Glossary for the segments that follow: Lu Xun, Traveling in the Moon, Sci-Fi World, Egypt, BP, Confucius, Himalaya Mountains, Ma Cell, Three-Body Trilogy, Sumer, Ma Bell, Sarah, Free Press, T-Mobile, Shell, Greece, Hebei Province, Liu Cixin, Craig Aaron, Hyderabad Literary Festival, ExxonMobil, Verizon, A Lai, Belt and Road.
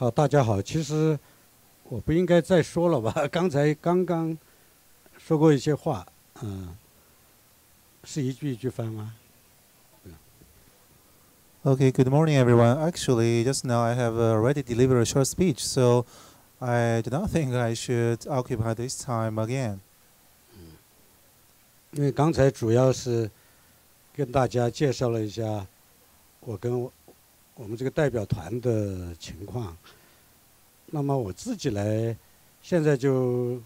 好，大家好。其实我不应该再说了吧？刚才刚刚说过一些话，是一句一句翻吗？ Okay, good morning, everyone. Actually, just now I have already delivered a short speech, so I do not think I should occupy this time again. 因为刚才主要是跟大家介绍了一下我跟我们这个代表团的情况。那么我自己来，现在就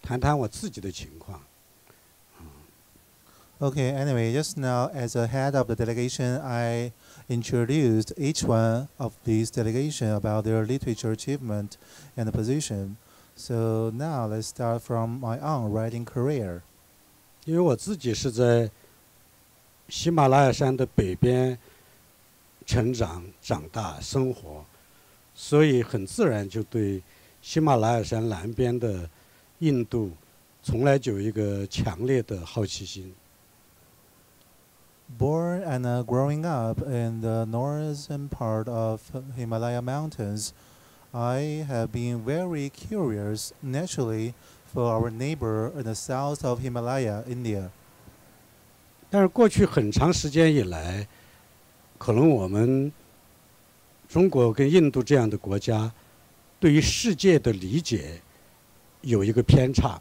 谈谈我自己的情况。 Okay, anyway, just now as a head of the delegation, I introduced each one of these delegation about their literature achievement and position. So now let's start from my own writing career. 因为我自己是在喜马拉雅山的北边成长、长大、生活，所以很自然就对喜马拉雅山南边的印度从来就有一个强烈的好奇心。 Born and growing up in the northern part of Himalaya Mountains, I have been very curious naturally for our neighbor in the south of Himalaya, India. 但是过去很长时间以来，可能我们中国跟印度这样的国家，对于世界的理解有一个偏差。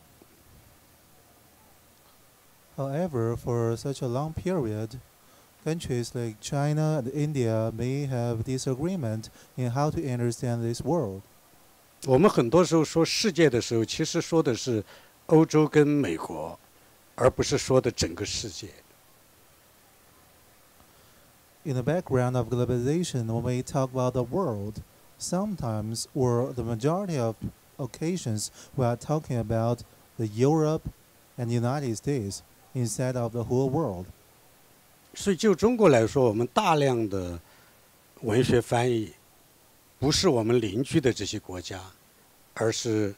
However, for such a long period, countries like China and India may have disagreement in how to understand this world. 我们很多时候说世界的时候，其实说的是欧洲跟美国，而不是说的整个世界。 In the background of globalization, when we talk about the world, sometimes or the majority of occasions we are talking about the Europe and United States. Instead of the whole world. 所以就中国来说，我们大量的文学翻译不是我们邻居的这些国家，而是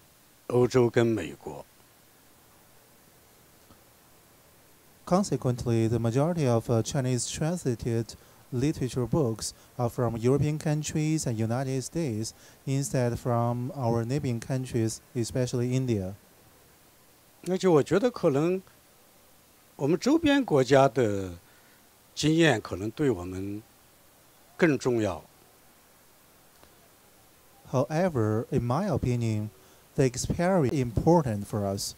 欧洲跟美国。Consequently, the majority of Chinese translated literature books are from European countries and United States, instead from our neighboring countries, especially India. 而且我觉得可能。 我们周边国家的经验可能对我们更重要。However, in my opinion, the experience is important for us.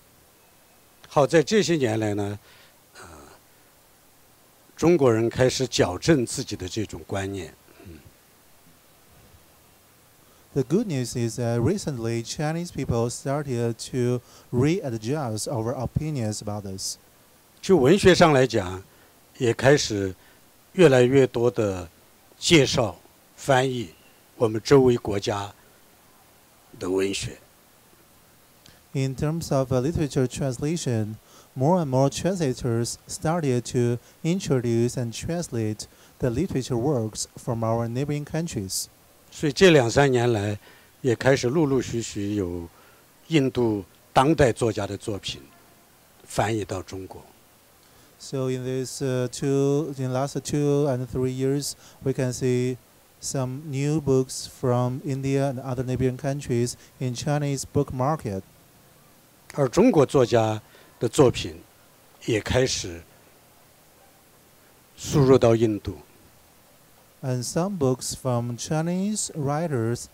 好在这些年来呢，中国人开始矫正自己的这种观念。The good news is that recently Chinese people started to readjust our opinions about this. 就文学上来讲，也开始越来越多的介绍、翻译我们周围国家的文学。In terms of literature translation, more and more translators started to introduce and translate the literature works from our neighboring countries. 所以这两三年来，也开始陆陆续续有印度当代作家的作品翻译到中国。 So in these last 2 and 3 years, we can see some new books from India and other neighboring countries in Chinese book market. 而中国作家的作品也开始输入到印度。And some books from Chinese writers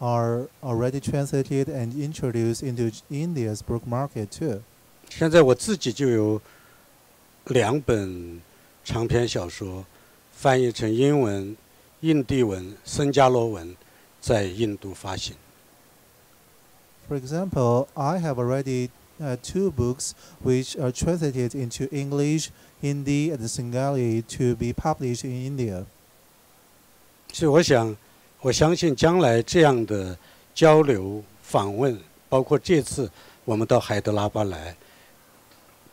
are already translated and introduced into India's book market too. 现在我自己就有。 两本长篇小说翻译成英文、印地文、僧伽罗文，在印度发行。For example, I have already two books which are translated into English, Hindi, and Singali to be published in India. 所以我想，我相信将来这样的交流、访问，包括这次我们到海德拉巴来。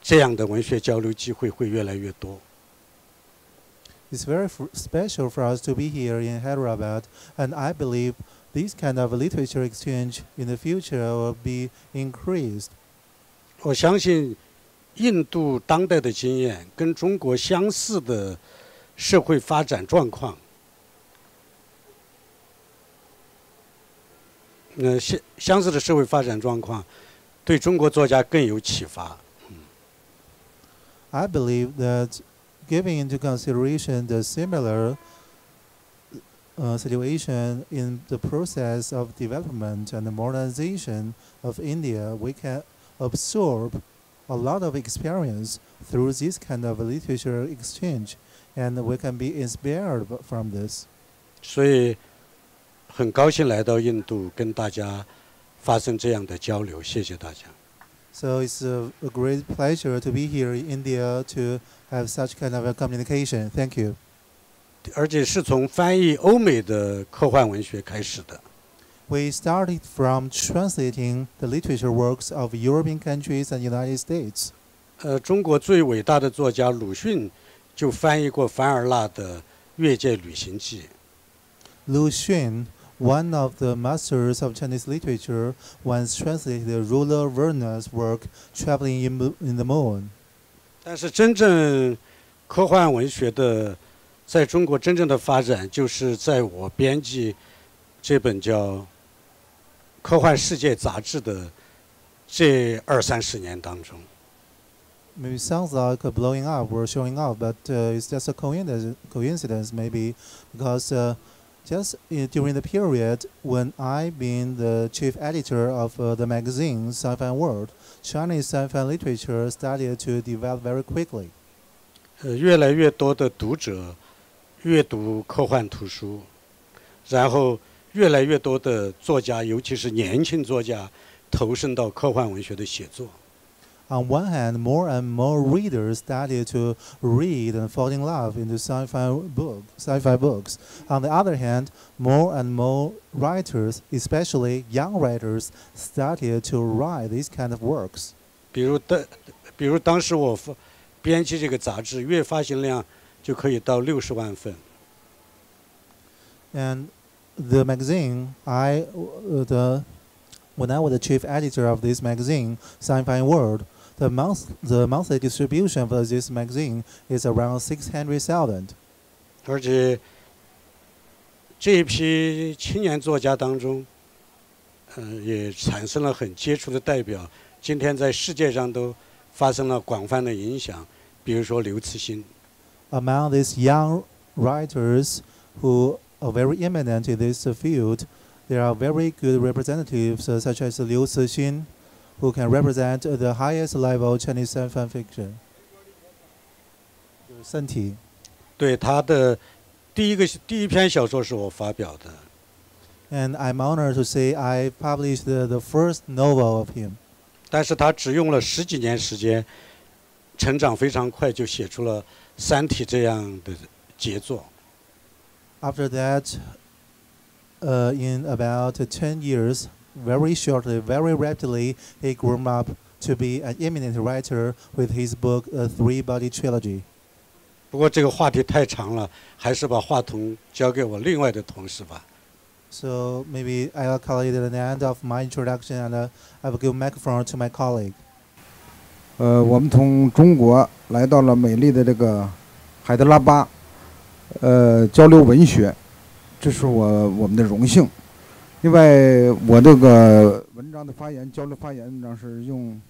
这样的文学交流机会会越来越多。It's very special for us to be here in Hyderabad, and I believe this kind of literature exchange in the future will be increased. 我相信印度当代的经验跟中国相似的社会发展状况，相似的社会发展状况，对中国作家更有启发。I believe that giving into consideration the similar situation in the process of development and modernization of India, we can absorb a lot of experience through this kind of literature exchange, and we can be inspired from this. 所以，很高兴来到印度跟大家发生这样的交流，谢谢大家。 So it's a great pleasure to be here in India to have such kind of a communication. Thank you. 而且是从翻译欧美的科幻文学开始的。We started from translating the literature works of European countries and United States. 中国最伟大的作家鲁迅就翻译过凡尔纳的《越界旅行记》。Lu Xun, one of the masters of Chinese literature, once translated Rudolf Werner's work "Traveling in the Moon." 但是，真正科幻文学的在中国真正的发展，就是在我编辑这本叫《科幻世界》杂志的这20-30年当中。Maybe sounds like a blowing up or showing up, but it's just a coincidence, maybe because. Just during the period when I've been the chief editor of the magazine Sci-Fi World, Chinese sci-fi literature started to develop very quickly. 越来越多的读者阅读科幻图书，然后越来越多的作家，尤其是年轻作家，投身到科幻文学的写作。On one hand, more and more readers started to read and fall in love into sci-fi books. On the other hand, more and more writers, especially young writers, started to write these kind of works. 比如当时我编辑这个杂志，月发行量就可以到60万份。And the magazine, when I was the chief editor of this magazine, Sci-Fi World. The monthly distribution for this magazine is around 600,000. 而且这一批青年作家当中，也产生了很杰出的代表。今天在世界上都发生了广泛的影响，比如说刘慈欣。Among these young writers who are very eminent in this field, there are very good representatives such as Liu Cixin, who can represent the highest level Chinese sci-fi fiction. 身体。对，他的第一篇小说是我发表的。And I'm honored to say I published the first novel of him. 但是他只用了10几年时间，成长非常快，就写出了《三体》这样的杰作。After that. In about 10 years, very shortly, very rapidly, he grew up to be an eminent writer with his book "Three-Body Trilogy." 不过这个话题太长了，还是把话筒交给我另外的同事吧。So maybe I'll call it an end of my introduction, and I will give microphone to my colleague. 我们从中国来到了美丽的这个海德拉巴，交流文学。 这是我们的荣幸。另外，我这个文章的发言、交流发言，呢是用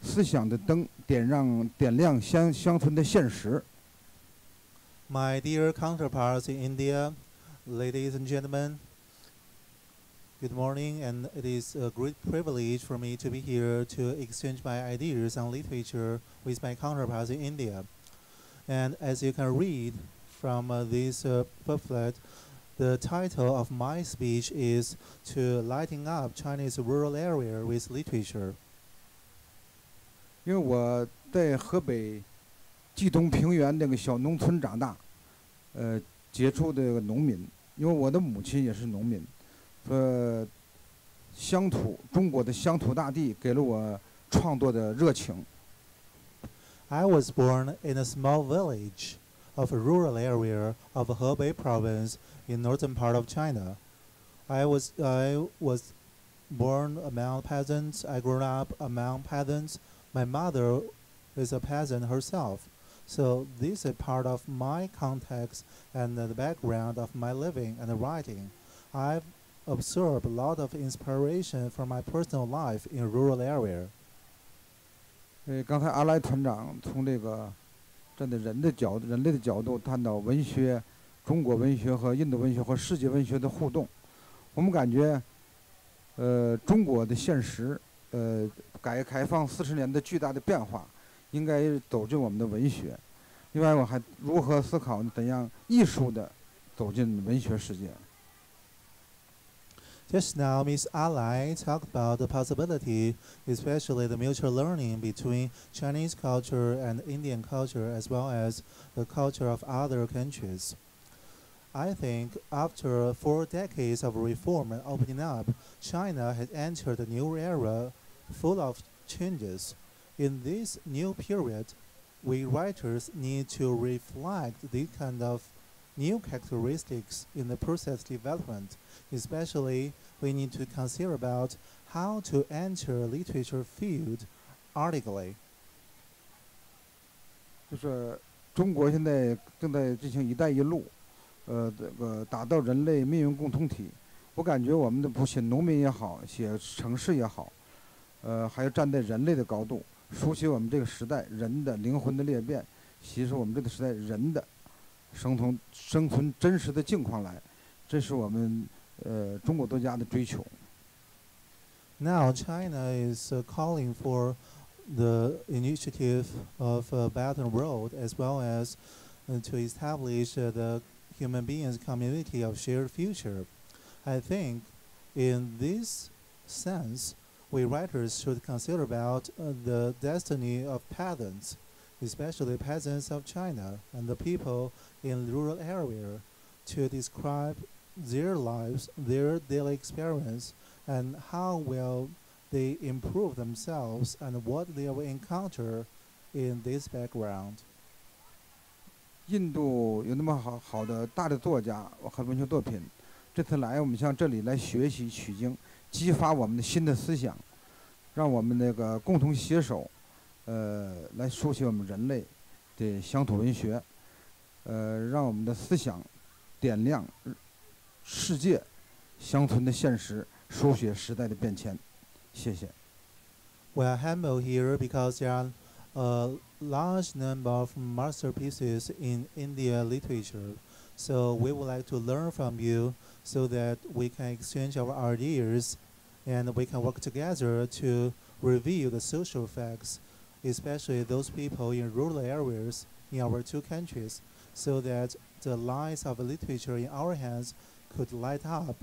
思想的灯点亮乡村的现实。My dear counterparts in India, ladies and gentlemen, good morning, and it is a great privilege for me to be here to exchange my ideas on literature with my counterparts in India. And as you can read from this pamphlet. The title of my speech is "To Lighten Up China's Rural Area with Literature." 因为我在河北冀东平原那个小农村长大，接触的农民，因为我的母亲也是农民，中国的乡土大地给了我创作的热情。I was born in a small village of a rural area of Hebei Province. In northern part of China, I was born among peasants. I grew up among peasants. My mother is a peasant herself, so this is part of my context and the background of my living and writing. I've absorb a lot of inspiration from my personal life in rural area. 刚才阿莱团长从这个站在人类的角度探讨文学、中国文学和印度文学和世界文学的互动，我们感觉，中国的现实，改革开放40年的巨大的变化，应该走进我们的文学。另外，我还如何思考怎样艺术的走进文学世界。 Just now, Ms. Alai talked about the possibility, especially the mutual learning between Chinese culture and Indian culture, as well as the culture of other countries. I think after 4 decades of reform and opening up, China has entered a new era full of changes. In this new period, we writers need to reflect these kind of new characteristics in the process development. Especially, we need to consider about how to enter literature field articulately. 就是中国现在正在进行“一带一路”，打造人类命运共同体。我感觉我们的不写农民也好，写城市也好，还要站在人类的高度，熟悉我们这个时代人的灵魂的裂变，其实我们这个时代人的生存真实的境况来。 这是我们中国作家的追求。Now China is calling for the initiative of Belt and Road, as well as to establish the human beings community of shared future. I think, in this sense, we writers should consider about the destiny of peasants, especially peasants of China and the people in rural area, to describe their lives, their daily experience, and how will they improve themselves and what they will encounter in this background. 印度有那么好的大的作家和文学作品，这次来我们向这里来学习取经，激发我们的新的思想，让我们那个共同携手，来书写我们人类的乡土文学，让我们的思想点亮。 世界相存的现实，书写时代的变迁。谢谢。We are humble here because there are a large number of masterpieces in Indian literature. So we would like to learn from you so that we can exchange our ideas and we can work together to reveal the social facts, especially those people in rural areas in our two countries, so that the lights of literature in our hands could light up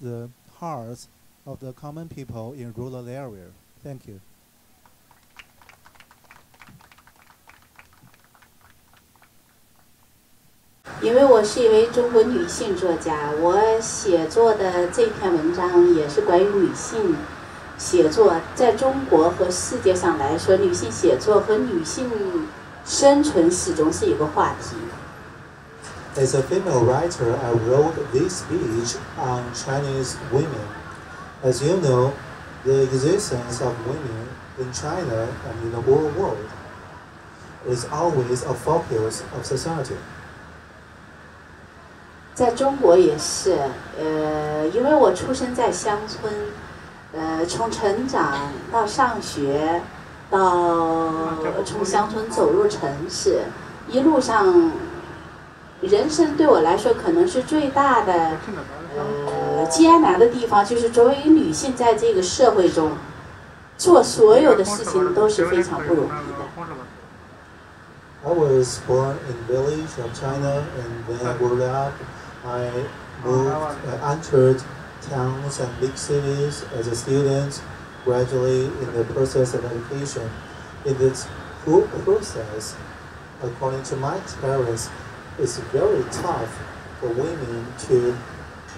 the hearts of the common people in rural area. Thank you. Because I am a Chinese woman writer, this article is 写作在中国和世界上来说，女性写作和女性生存始终是一个话题。 As a female writer, I wrote this speech on Chinese women. As you know, the existence of women in China and in the whole world is always a focus of society. 在中国也是，因为我出生在乡村，从成长到上学，到从乡村走入城市，一路上。 人生对我来说，可能是最大的艰难的地方，就是作为女性在这个社会中做所有的事情都是非常不容易的。I was born in the village of China, and when I grew up, I entered towns and big cities as a student, gradually in the process of education. In this whole process, according to my experience. It's very tough for women to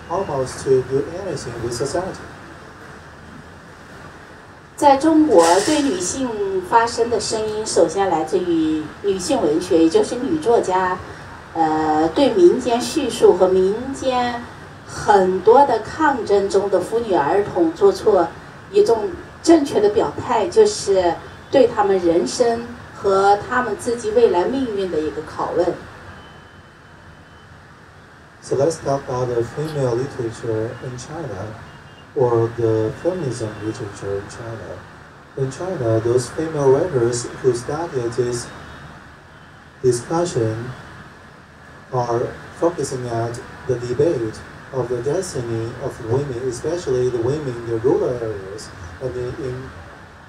almost to do anything with society. 在中国，对女性发声的声音，首先来自于女性文学，也就是女作家，对民间叙述和民间很多的抗争中的妇女、儿童做出一种正确的表态，就是对他们人生和他们自己未来命运的一个拷问。So let's talk about the female literature in China, or the feminism literature in China. In China, those female writers who started this discussion are focusing at the debate of the destiny of women, especially the women in the rural areas and in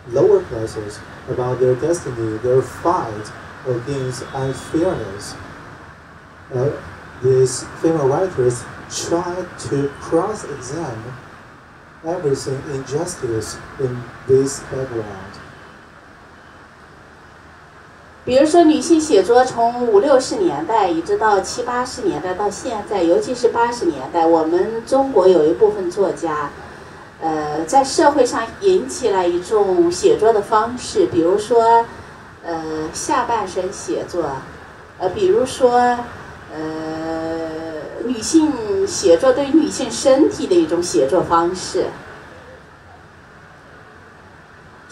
lower classes, about their destiny, their fight against unfairness. These female writers try to cross-examine everything injustice in this background. 比如说，女性写作从50、60年代一直到70、80年代到现在，尤其是80年代，我们中国有一部分作家，在社会上引起了一种写作的方式，比如说，下半身写作，比如说，女性写作对女性身体的一种写作方式。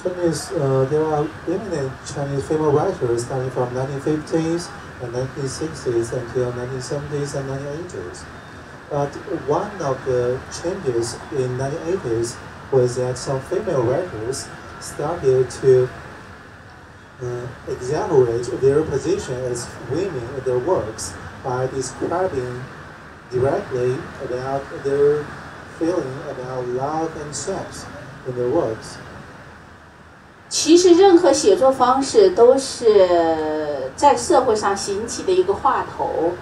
There are eminent Chinese female writers starting from 1950s and 1960s until 1970s and 1980s. But one of the changes in 1980s was that some female writers started to exaggerate their position as women in their works by describing directly about their feeling about love and sex in their works. 其实，任何写作方式都是在社会上兴起的一个话头。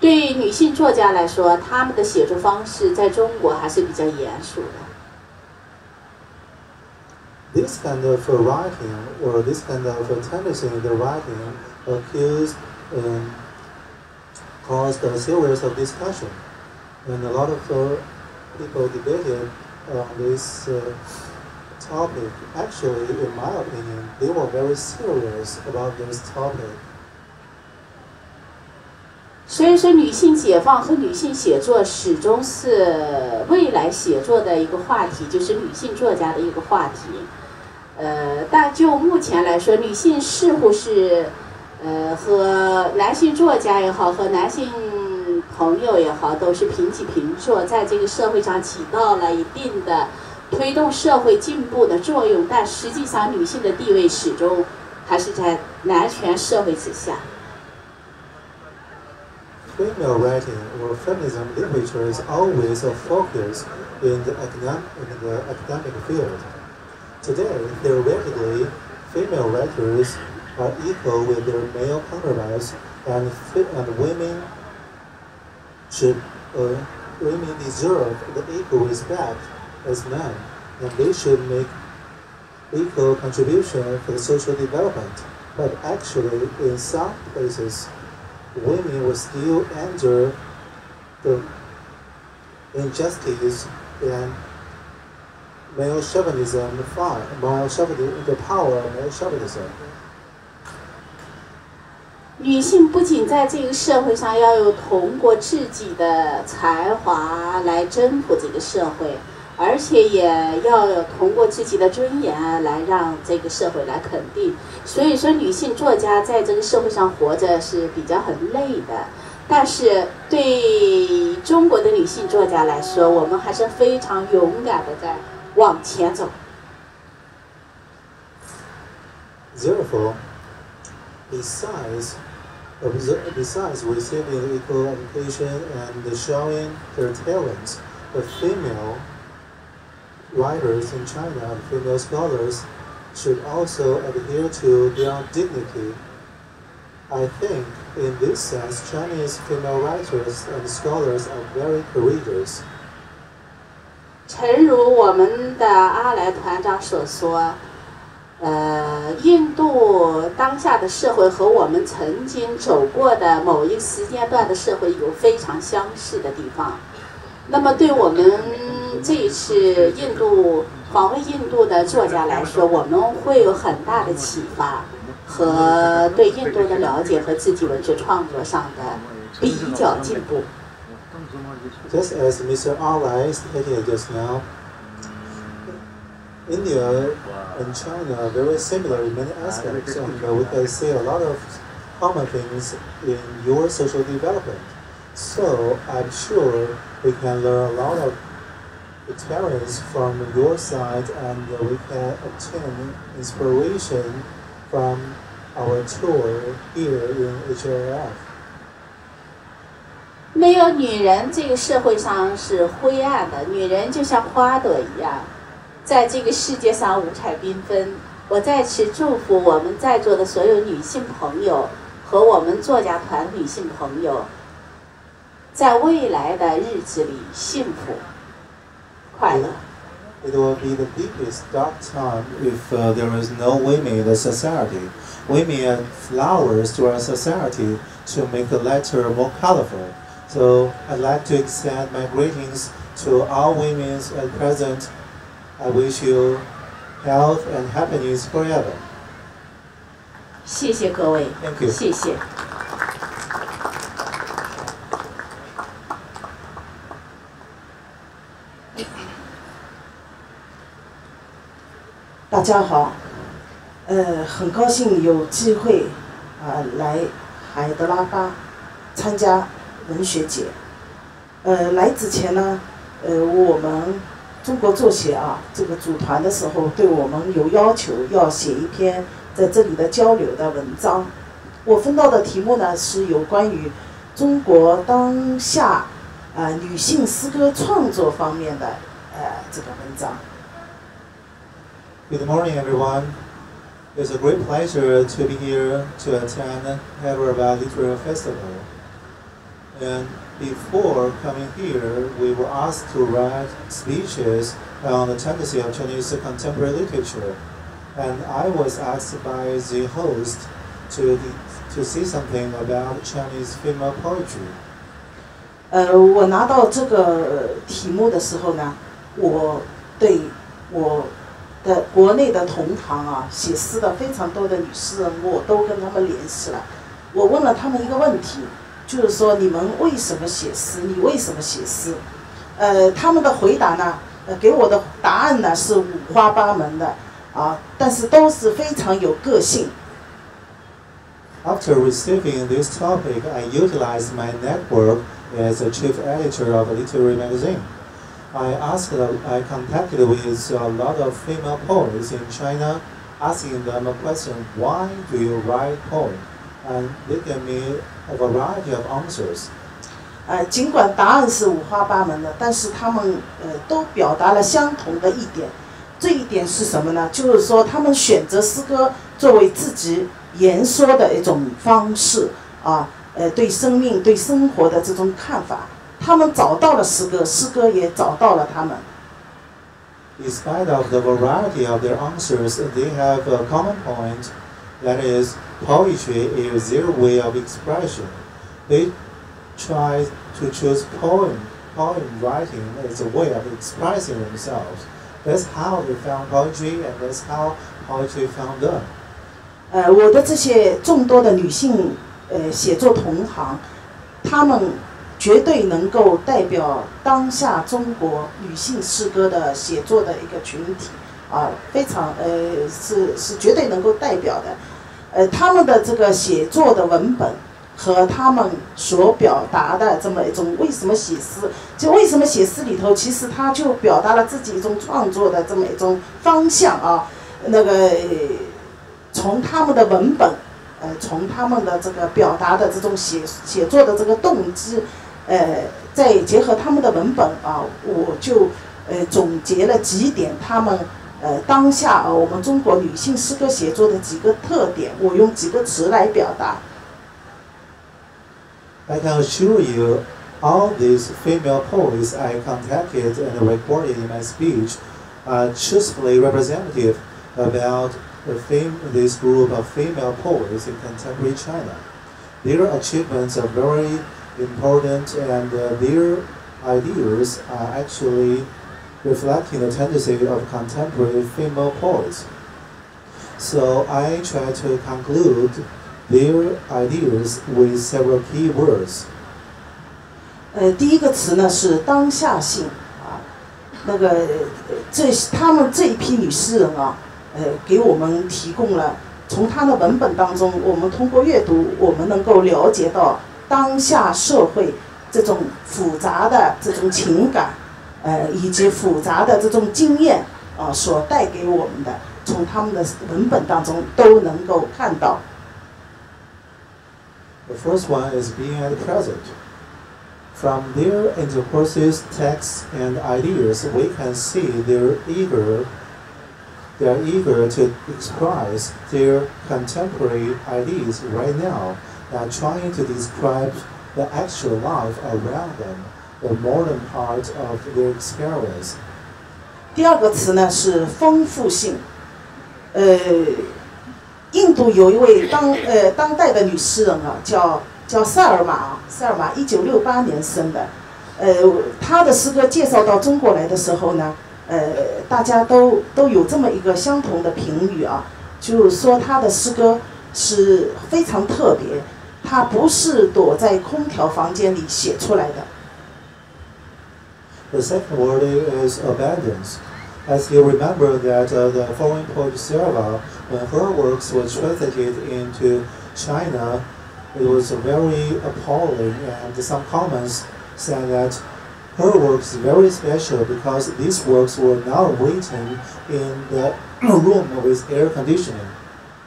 对于女性作家来说，她们的写作方式在中国还是比较严肃的。This kind of writing, or this kind of tendency in the writing, caused a series of discussion, and a lot of people debated on this. Topic. Actually, in my opinion, they were very serious about this topic. 所以说，女性解放和女性写作始终是未来写作的一个话题，就是女性作家的一个话题。但就目前来说，女性似乎是和男性作家也好，和男性朋友也好，都是平起平坐，在这个社会上起到了一定的。 推动社会进步的作用，但实际上女性的地位始终还是在男权社会之下。Female writing or feminism literature is always a focus in the academic field. Today, theoretically, female writers are equal with their male counterparts, and women should women deserve the equal respect. As men, and they should make equal contribution for the social development. But actually, in some places, women were still under the injustice and male chauvinism, the power of male chauvinism. 女性不仅在这个社会上要有通过自己的才华来征服这个社会。 而且也要通过自己的尊严来让这个社会来肯定，所以说女性作家在这个社会上活着是比较很累的。但是对中国的女性作家来说，我们还是非常勇敢的在往前走。Therefore, besides receiving equal education and showing their talents, the female writers in China and female scholars should also adhere to their dignity. I think, in this sense, Chinese female writers and scholars are very courageous. 诚如我们的阿来团长所说，印度当下的社会和我们曾经走过的某一时间段的社会有非常相似的地方。那么，对我们 这一次印度访问印度的作家来说，我们会有很大的启发和对印度的了解和自己文学创作上的比较进步。Just as Mr. Alai stated just now, India and China are very similar in many aspects, and we can see a lot of common things in your social development. So I'm sure we can learn a lot of experience from your side, and we can obtain inspiration from our tour here in HLF. 没有女人，这个社会上是灰暗的。女人就像花朵一样，在这个世界上五彩缤纷。我在此祝福我们在座的所有女性朋友和我们作家团女性朋友，在未来的日子里幸福快乐。It will be the deepest dark time if there is no women in the society. Women are flowers to our society to make the letter more colorful. So I'd like to extend my greetings to all women at present. I wish you health and happiness forever. 谢谢各位， Thank you. 谢谢。大家好，很高兴有机会来海德拉巴参加文学节。来之前呢，我们。 中国作协啊，这个组团的时候对我们有要求，要写一篇在这里的交流的文章。我分到的题目呢是有关于中国当下女性诗歌创作方面的这个文章。Good morning, everyone. It's a great pleasure to be here to attend Hyderabad Literary Festival. And before coming here, we were asked to write speeches on the tendency of Chinese contemporary literature. And I was asked by the host to say something about Chinese female poetry. 我拿到这个题目的时候呢，我对我的国内的同行啊，写诗的非常多的女诗人，我都跟他们联系了。我问了他们一个问题。 就是说，你们为什么写诗？你为什么写诗？他们的回答呢，给我的答案呢是五花八门的啊，但是都是非常有个性。After receiving this topic, I utilized my network as a chief editor of a literary magazine. I contacted with a lot of female poets in China, asking them a question: Why do you write poems? And they gave me a variety of answers. 尽管答案是五花八门的，但是他们都表达了相同的一点。这一点是什么呢？就是说他们选择诗歌作为自己言说的一种方式啊，对生命、对生活的这种看法。他们找到了诗歌，诗歌也找到了他们。 Despite of the variety of their answers, they have a common point. That is, poetry is their way of expression. They try to choose poem writing as a way of expressing themselves. That's how they found poetry, and that's how poetry found them. 我的这些众多的女性写作同行，她们绝对能够代表当下中国女性诗歌的写作的一个群体。 啊，非常是绝对能够代表的，他们的这个写作的文本和他们所表达的这么一种为什么写诗，就为什么写诗里头，其实他就表达了自己一种创作的这么一种方向啊，那个从他们的文本，从他们的这个表达的这种写作的这个动机，再结合他们的文本啊，我就总结了几点他们。 当下啊，我们中国女性诗歌写作的几个特点，我用几个词来表达。I can assure you, all these female poets I contacted and recorded in my speech are truthfully representative about this group of female poets in contemporary China. Their achievements are very important, and their ideas are actually. Reflecting the tendency of contemporary female poets. So I try to conclude their ideas with several key words. 第一个词呢是当下性啊，那个他们这一批女诗人啊，给我们提供了从她的文本当中，我们通过阅读，我们能够了解到当下社会这种复杂的这种情感，以及复杂的这种经验啊所带给我们的，从他们的文本当中都能够看到。The first one is being at the present. From their and the horses' texts and ideas, we can see they are eager to express their contemporary ideas right now. They are trying to describe the actual life around them, the modern part of their experience. 第二个词呢是丰富性。印度有一位当代的女诗人啊，叫塞尔玛，1968年生的。她的诗歌介绍到中国来的时候呢，大家都有这么一个相同的评语啊，就是说她的诗歌是非常特别，她不是躲在空调房间里写出来的。The second word is abundance. As you remember that the foreign poet Sarah, when her works were translated into China, it was very appalling, and some comments said that her works are very special because these works were not written in the room with air conditioning.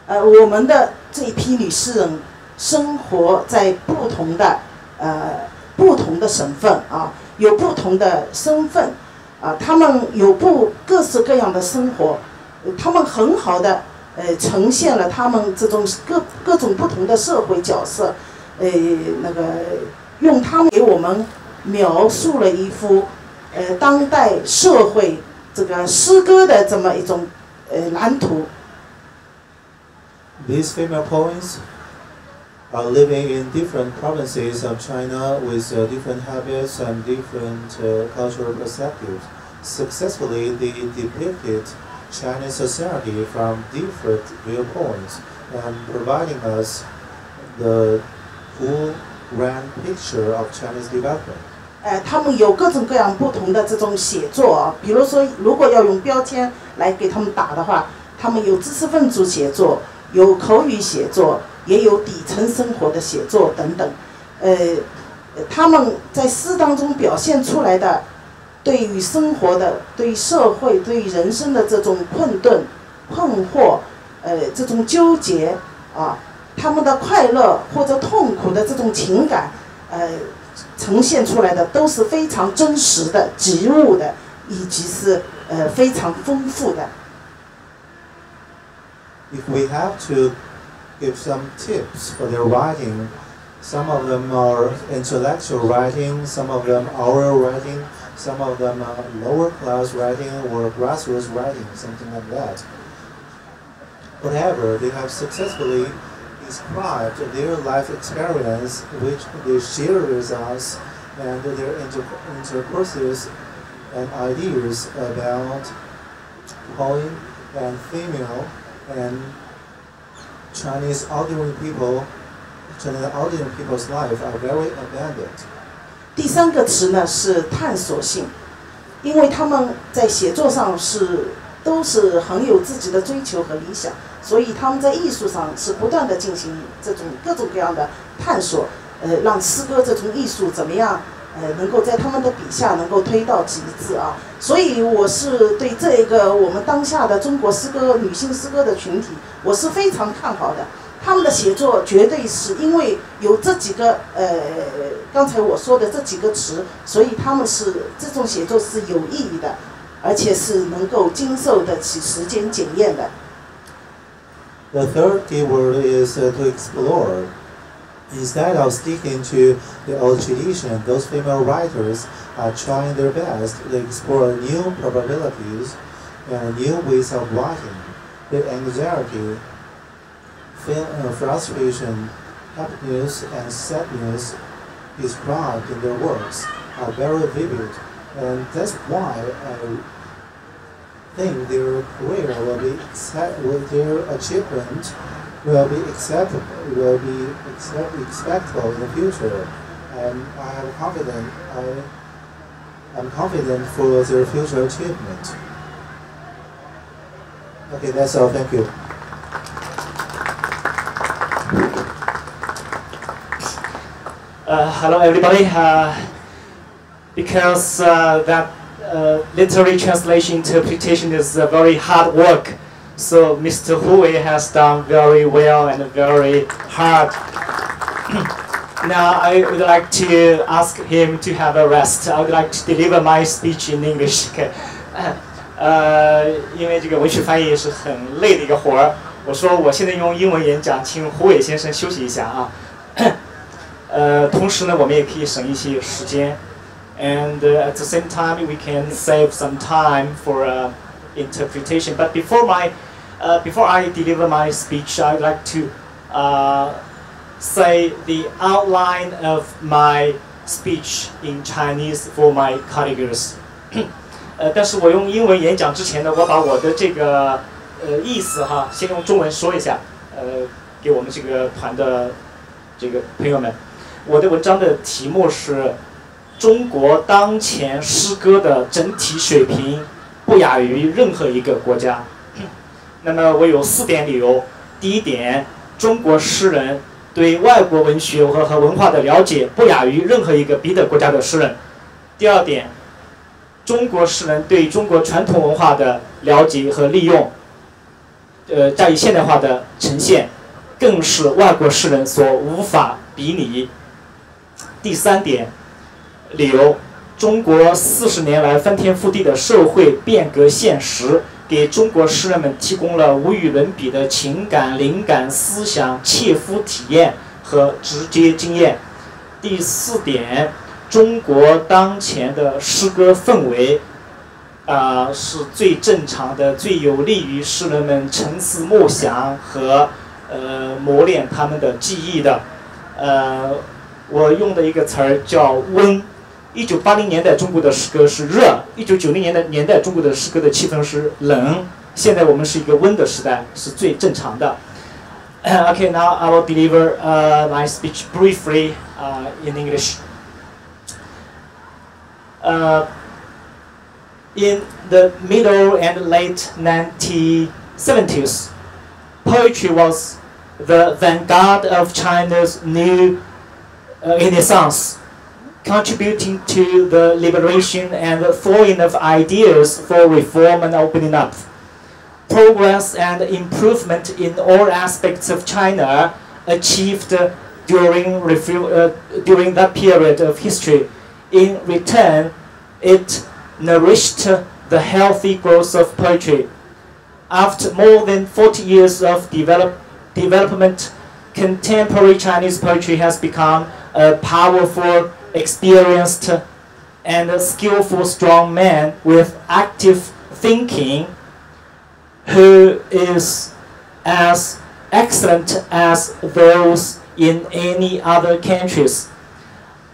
我们的这一批女诗人生活在不同的省份啊，有不同的身份啊，她们有各式各样的生活，她们很好的。 呈现了他们这种各种不同的社会角色，用他们给我们描述了一幅当代社会这个诗歌的这么一种蓝图。These female poets are living in different provinces of China with different habits and different cultural perspectives. Successfully, they depicted Chinese society from different viewpoints and providing us the full grand picture of Chinese development. 他们有各种各样不同的这种写作啊，比如说，如果要用标签来给他们打的话，他们有知识分子写作，有口语写作，也有底层生活的写作等等。他们在诗当中表现出来的。 对于生活的、对社会、对人生的这种困顿、困惑，这种纠结啊，他们的快乐或者痛苦的这种情感，呈现出来的都是非常真实的、及物的，以及是非常丰富的。If we have to give some tips for their writing, some of them are intellectual writing, some of them oral writing. Some of them are lower class writing or grassroots writing, something like that. However, they have successfully described their life experience, which they share with us, and their intercourses and ideas about Hawaiian and female and Chinese ordinary people's life are very abundant. 第三个词呢是探索性，因为他们在写作上都是很有自己的追求和理想，所以他们在艺术上是不断的进行这种各种各样的探索，让诗歌这种艺术怎么样，能够在他们的笔下能够推到极致啊。所以我是对这一个我们当下的中国诗歌女性诗歌的群体，我是非常看好的。 他们的写作绝对是因为有这几个刚才我说的这几个词，所以他们是这种写作是有意义的，而且是能够经受得起时间检验的。The third keyword is to explore. Instead of sticking to the old tradition, those female writers are trying their best to explore new probabilities and new ways of writing. The anxiety. Frustration, happiness, and sadness described in their works are very vivid, and that's why I think their career will be acceptable in the future, and I'm confident for their future achievement. Okay, that's all. Thank you. Hello everybody. Because that literary translation interpretation is very hard work, so Mr. Hu Wei has done very well and very hard. Now I would like to ask him to have a rest. I would like to deliver my speech in English. Okay. 因为这个文学翻译是很累的一个活儿，我说我现在用英文演讲，请胡伟先生休息一下啊。同时呢，我们也可以省一些时间。And at the same time, we can save some time for interpretation. But before I deliver my speech, I'd like to say the outline of my speech in Chinese for my colleagues. 但是我用英文演讲之前呢，我把我的这个意思哈，先用中文说一下，给我们这个团的这个朋友们。我的文章的题目是“中国当前诗歌的整体水平不亚于任何一个国家”。那么我有4点理由。第一点，中国诗人对外国文学和文化的了解不亚于任何一个别的国家的诗人。第二点。 中国诗人对中国传统文化的了解和利用，加以现代化的呈现，更是外国诗人所无法比拟。第三点，理由：中国40年来翻天覆地的社会变革现实，给中国诗人们提供了无与伦比的情感、灵感、思想、切肤体验和直接经验。第四点。 中国当前的诗歌氛围，是最正常的，最有利于诗人们沉思默想和磨练他们的技艺的。我用的一个词儿叫温。1980年代中国的诗歌是热，1990年代中国的诗歌的气氛是冷。现在我们是一个温的时代，是最正常的。Okay, now I will deliver my speech briefly in English. In the middle and late 1970s, poetry was the vanguard of China's new Renaissance, contributing to the liberation and the thawing of ideas for reform and opening up. Progress and improvement in all aspects of China achieved during that period of history. In return, it nourished the healthy growth of poetry. After more than 40 years of development, contemporary Chinese poetry has become a powerful, experienced, and skillful strong man with active thinking who is as excellent as those in any other countries.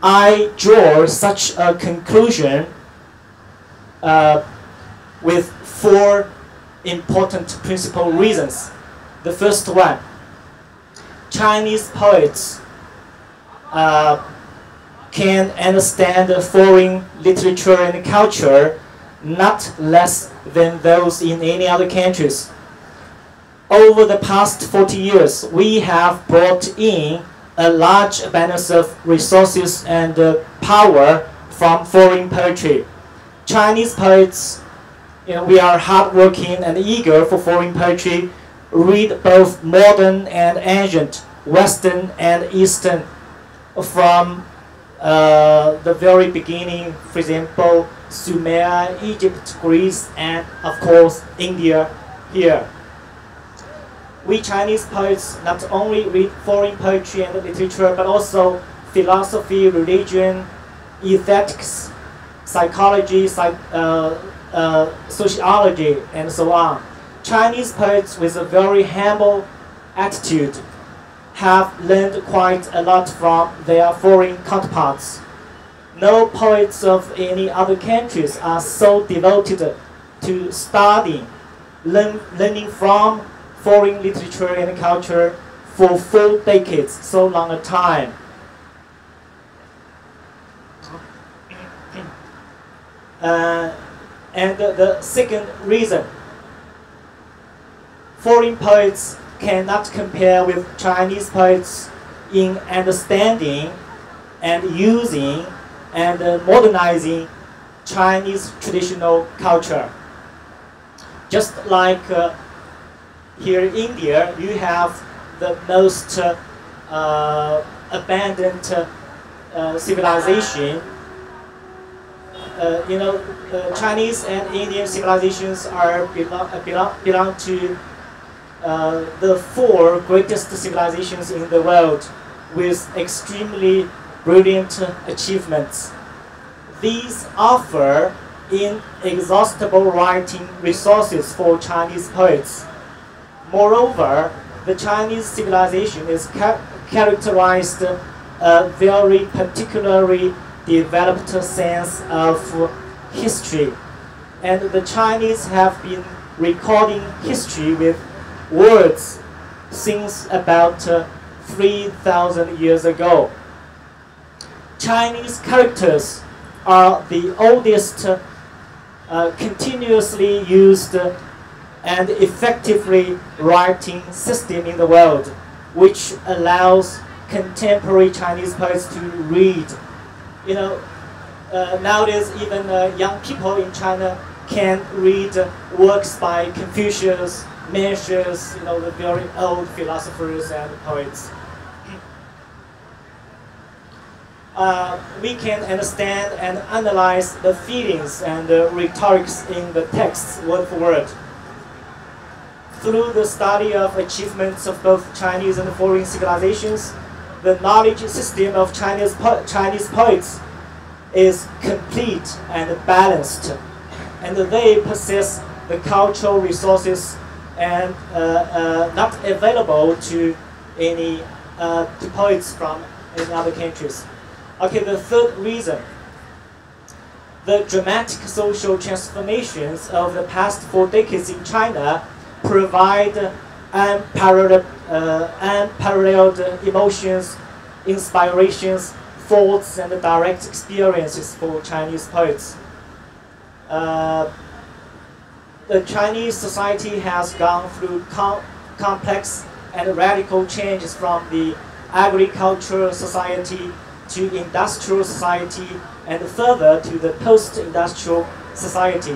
I draw such a conclusion with 4 important principal reasons. The first one, Chinese poets can understand foreign literature and culture not less than those in any other countries. Over the past 40 years, we have brought in a large abundance of resources and power from foreign poetry. Chinese poets, we are hardworking and eager for foreign poetry, read both modern and ancient, Western and Eastern, from the very beginning, for example, Sumer, Egypt, Greece, and of course, India here. We Chinese poets not only read foreign poetry and literature, but also philosophy, religion, ethics, psychology, sociology, and so on. Chinese poets with a very humble attitude have learned quite a lot from their foreign counterparts. No poets of any other countries are so devoted to studying, learning from foreign literature and culture for full decades, so long a time. And the second reason, foreign poets cannot compare with Chinese poets in understanding and using and modernizing Chinese traditional culture. Just like here in India, you have the most abandoned civilization. Chinese and Indian civilizations are belong to the four greatest civilizations in the world, with extremely brilliant achievements. These offer inexhaustible writing resources for Chinese poets. Moreover, the Chinese civilization is characterized a very particularly developed sense of history, and the Chinese have been recording history with words since about 3,000 years ago. Chinese characters are the oldest continuously used and effectively writing system in the world, which allows contemporary Chinese poets to read. You know, nowadays even young people in China can read works by Confucius, Mencius, you know, the very old philosophers and poets. We can understand and analyze the feelings and the rhetorics in the texts word for word. Through the study of achievements of both Chinese and foreign civilizations, the knowledge system of Chinese poets is complete and balanced, and they possess the cultural resources and not available to any to poets from in other countries. Okay, the third reason. The dramatic social transformations of the past 4 decades in China provide unparalleled emotions, inspirations, thoughts, and direct experiences for Chinese poets. The Chinese society has gone through complex and radical changes, from the agricultural society to industrial society and further to the post-industrial society.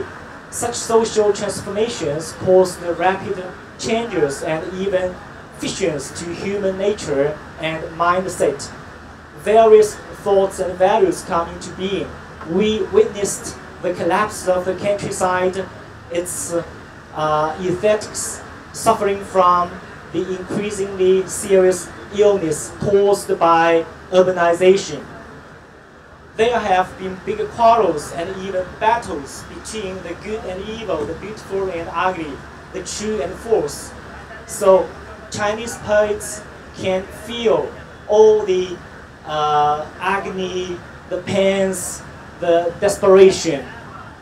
Such social transformations caused rapid changes and even fissions to human nature and mindset. Various thoughts and values come into being. We witnessed the collapse of the countryside, its effects suffering from the increasingly serious illness caused by urbanization. There have been bigger quarrels and even battles between the good and evil, the beautiful and ugly, the true and false. So Chinese poets can feel all the agony, the pains, the desperation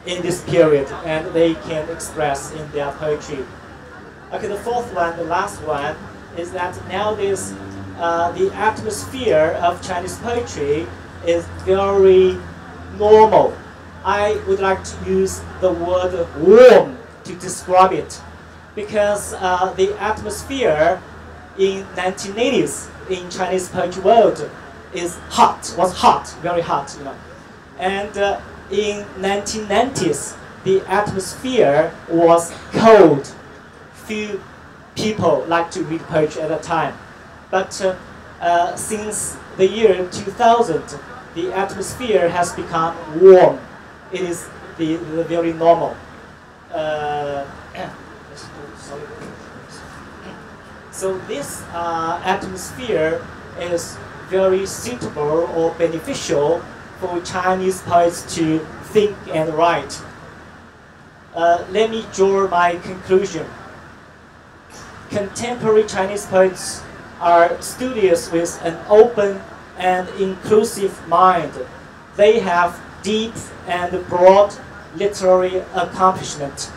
in this period, and they can express in their poetry. Okay, the fourth one, the last one, is that nowadays the atmosphere of Chinese poetry is very normal. I would like to use the word warm to describe it, because the atmosphere in 1980s in Chinese poetry world is hot, was hot, very hot, you know. And in 1990s, the atmosphere was cold. Few people like to read poetry at that time. But since the year 2000, the atmosphere has become warm. It is the very normal. So this atmosphere is very suitable or beneficial for Chinese poets to think and write. Let me draw my conclusion. Contemporary Chinese poets are studious with an open and inclusive mind. They have deep and broad literary accomplishment,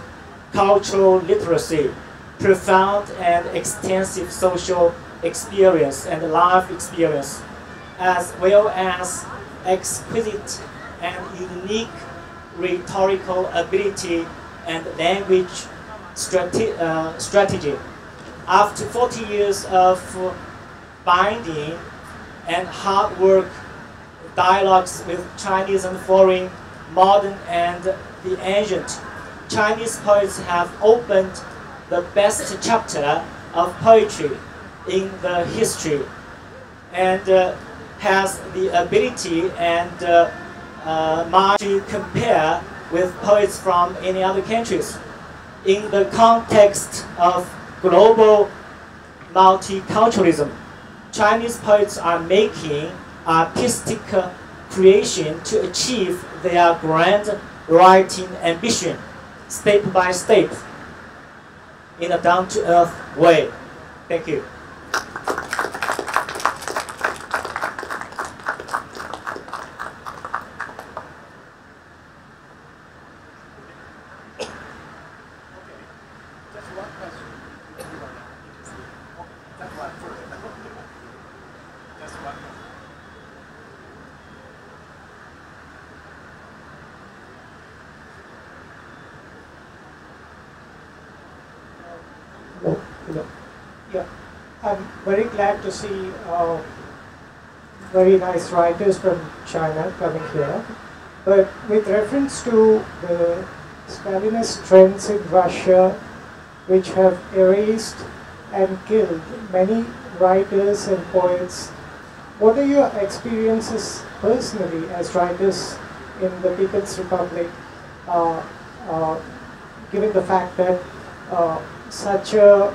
cultural literacy, profound and extensive social experience and life experience, as well as exquisite and unique rhetorical ability and language strategy. After 40 years of binding and hard work, dialogues with Chinese and foreign, modern and the ancient. Chinese poets have opened the best chapter of poetry in the history, and has the ability and mind to compare with poets from any other countries. In the context of global multiculturalism, Chinese poets are making artistic creation to achieve their grand writing ambition, step by step, in a down-to-earth way. Thank you. Very glad to see very nice writers from China coming here. But with reference to the Stalinist trends in Russia, which have erased and killed many writers and poets, what are your experiences personally as writers in the People's Republic, given the fact that such a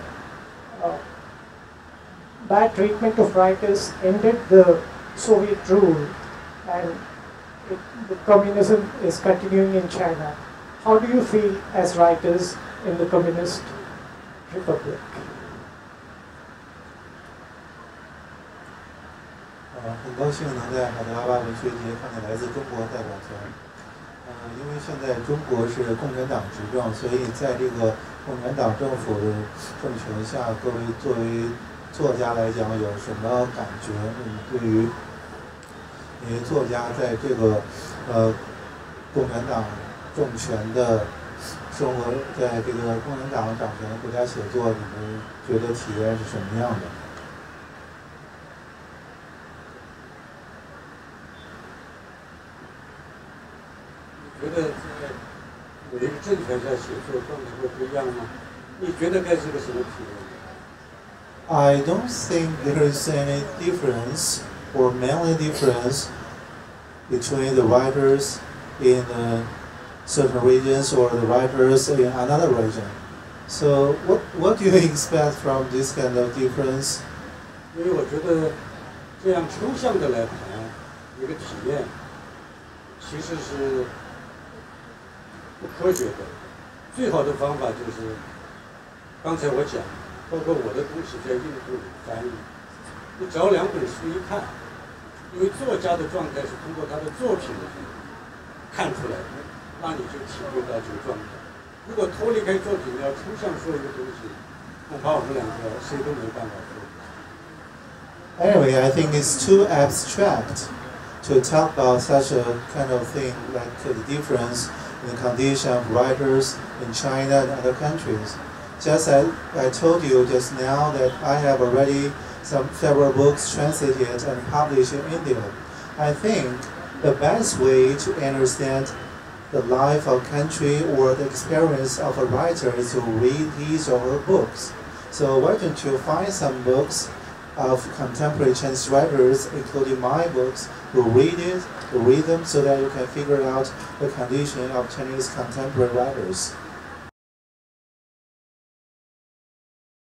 bad treatment of writers ended the Soviet rule, and the communism is continuing in China. How do you feel as writers in the Communist Republic? I'm 作家来讲， I don't think there is any difference or mainly difference between the writers in certain regions or the writers in another region. So what do you expect from this kind of difference? Anyway, I think it's too abstract to talk about such a kind of thing, like the difference in the condition of writers in China and other countries. Just as I told you just now that I have already several books translated and published in India. I think the best way to understand the life of a country or the experience of a writer is to read his or her books. So why don't you find some books of contemporary Chinese writers, including my books, to read them so that you can figure out the condition of Chinese contemporary writers.